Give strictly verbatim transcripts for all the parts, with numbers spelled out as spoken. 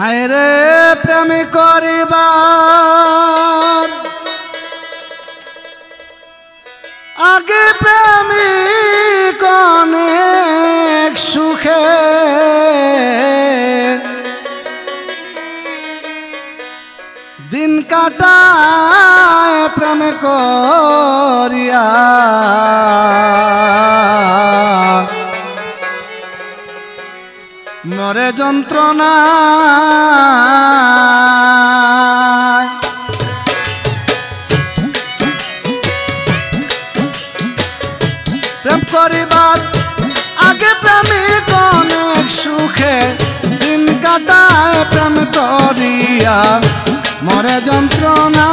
हायरे प्रेम कोरिबार आगे प्रेमी कोने सुखे दिन काटाए प्रेम कोरिया मरे जंत्रणा प्रेम करिबार आगे प्रेमी कोने सुखे दिन काटाए प्रेम करिया मरे जंत्रणा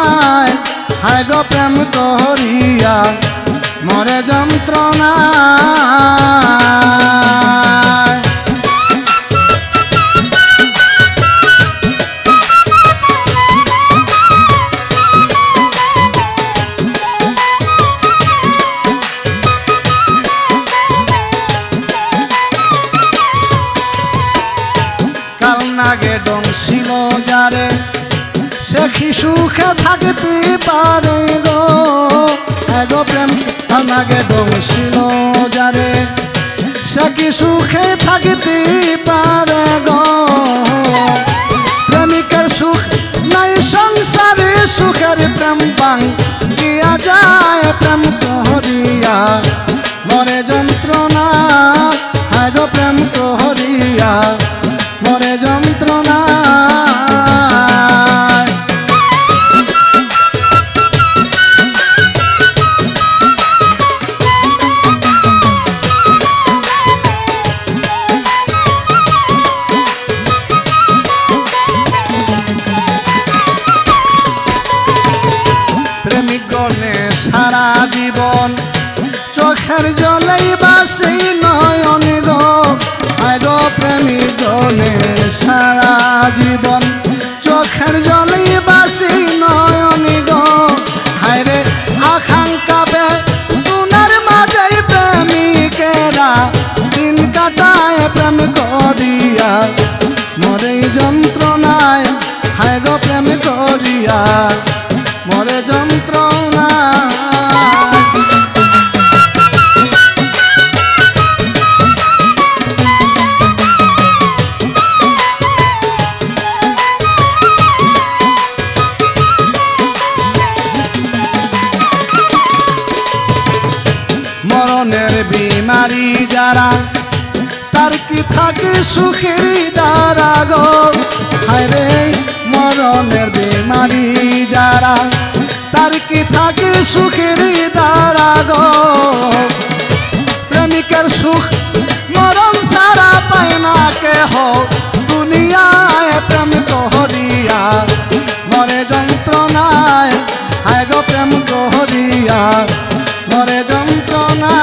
हाय गो प्रेम करिया मरे जंत्रणा सुखे थकते पारे गो एगो प्रेम नागे डोंसिलो जारे सखी सुखे थकते पारे गो प्रेमिकर सुख नहीं संसारे सुखेर प्रेम पंग किया जाए प्रेम तोहरिया मरे जंत्रणा एगो प्रेम तोहरिया मरे जंत्रणा जीवन चोखेर जले बासी नयनी गो हाय रे आकांक्षा पे तुनार माझे प्रेमिकेरा दिन काटाए प्रेम करिया मरे जंत्रणाय हाय गो प्रेम करिया मरे जंत्रणा तार की थाके सुखी दारा गो हरे मरनेर बीमारी जारा तार की थाके सुखी दारा गो प्रेमिकर सुख मरन सारा पायना के हो दुनिया प्रेम तोहरिया मरे जंत्रणा आय गो प्रेम तोहरिया मरे जंत्रणा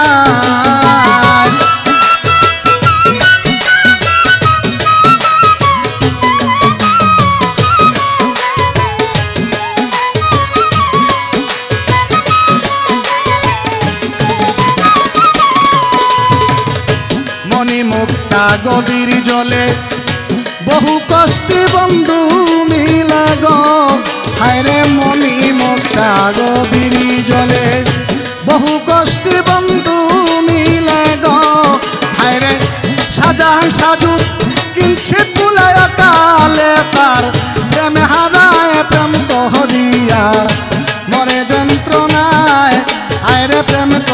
गभीर जले बहु कष्टे बंधु मिला गो हाय रे मनी मुक्ता गभीर जले बहु कष्टे बंधु मिला गो हाय रे शाहजहान साजू किंचित बुलाया काले तार प्रेम हाराए प्रेम तोहरिया मरे जंत्रणा हाय रे प्रेम